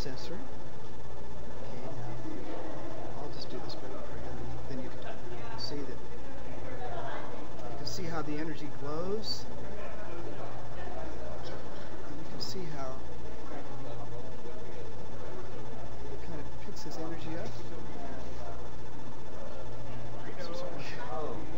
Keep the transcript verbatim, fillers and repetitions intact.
sensor. Okay, now I'll just do this better for you. Then you can see that. You can see how the energy glows. And you can see how it kind of picks his energy up. Oh.